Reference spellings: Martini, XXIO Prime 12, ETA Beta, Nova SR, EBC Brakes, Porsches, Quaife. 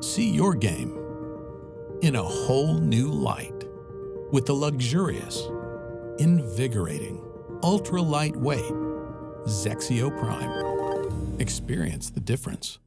See your game in a whole new light with the luxurious, invigorating, ultra-lightweight XXIO Prime. Experience the difference.